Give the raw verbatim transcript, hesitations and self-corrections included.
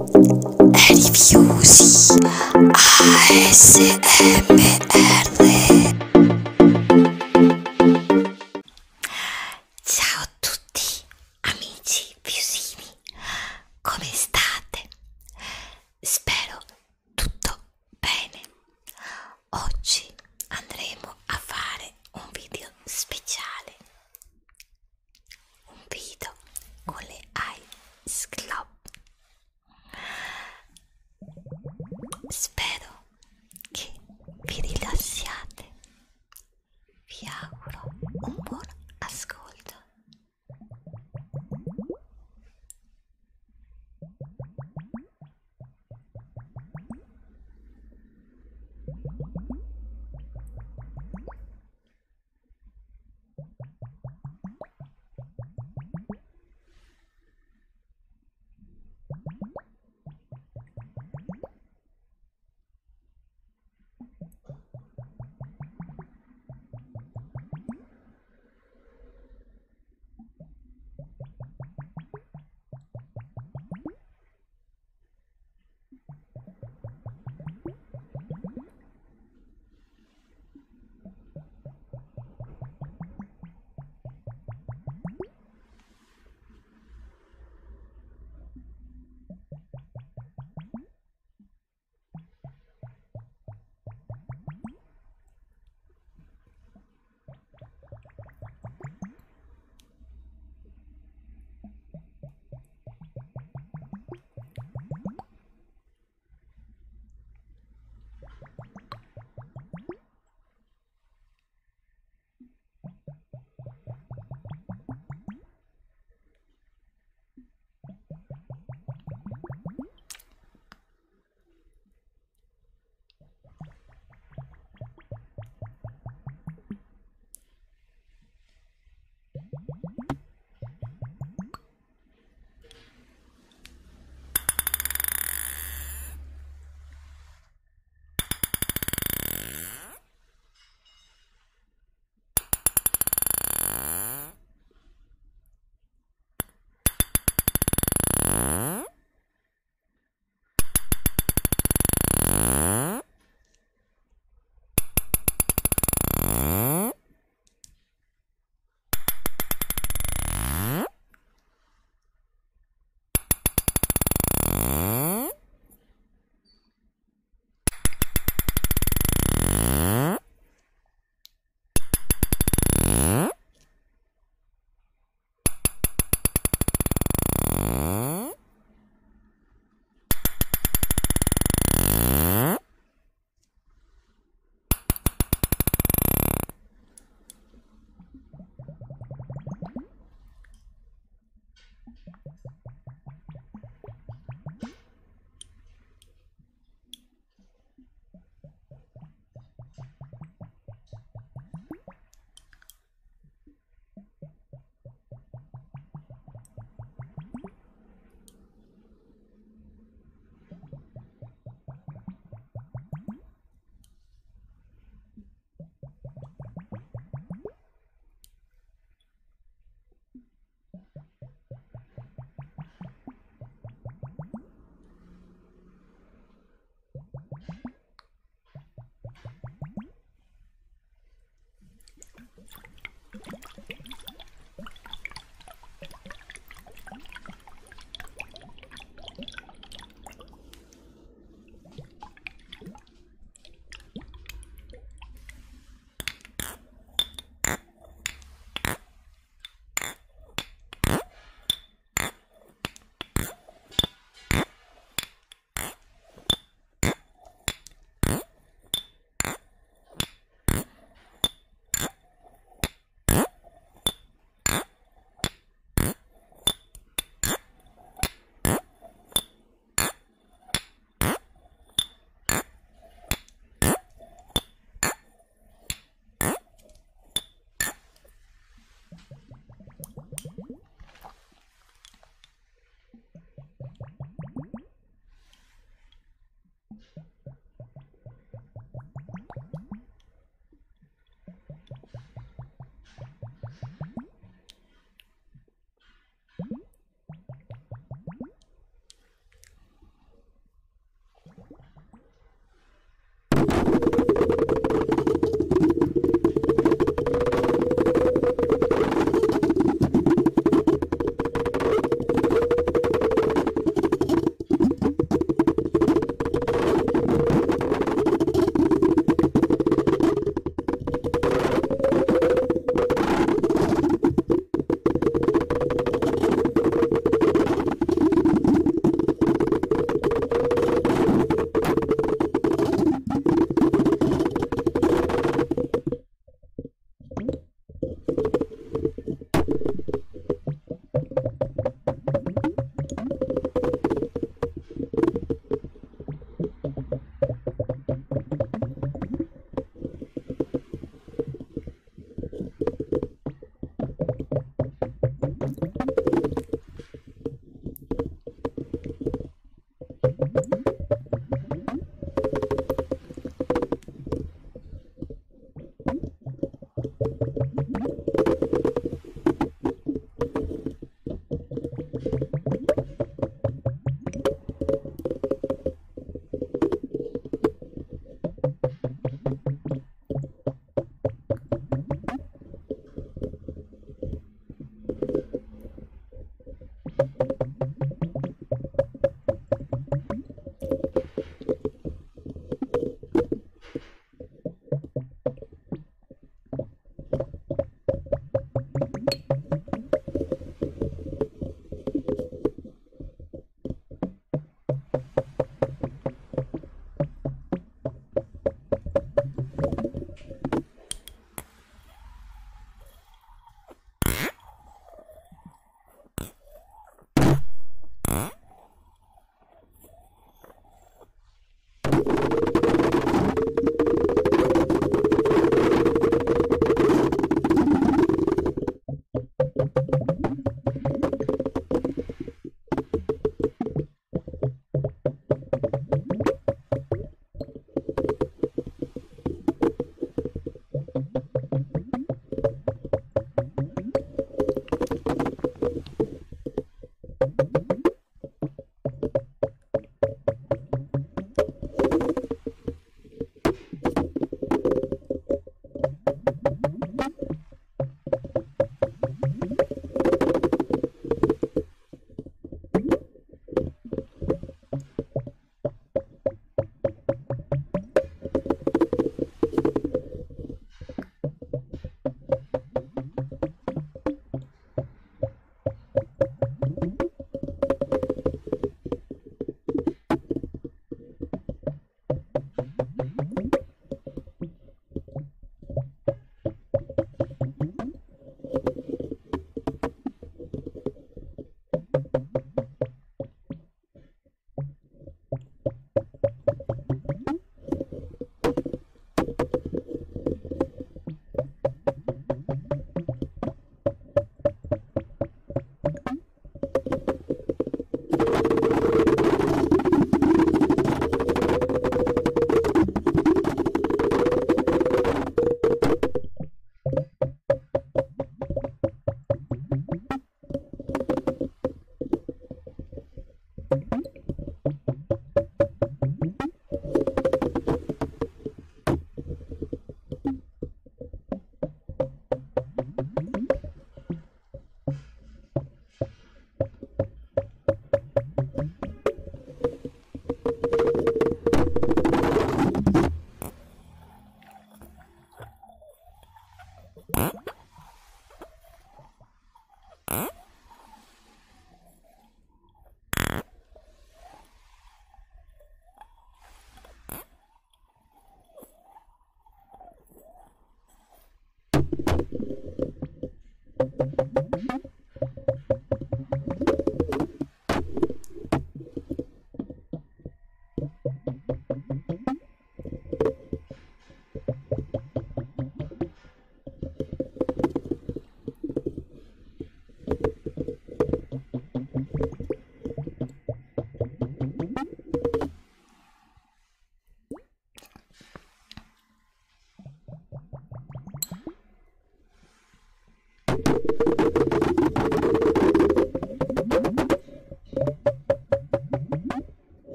Reviews A S M R. Ciao a tutti amici visimi, come state? Spero tutto bene. Oggi andremo a fare un video speciale, un video con le Ice Club. Spero che vi rilassiate, vi auguro un buon ascolto.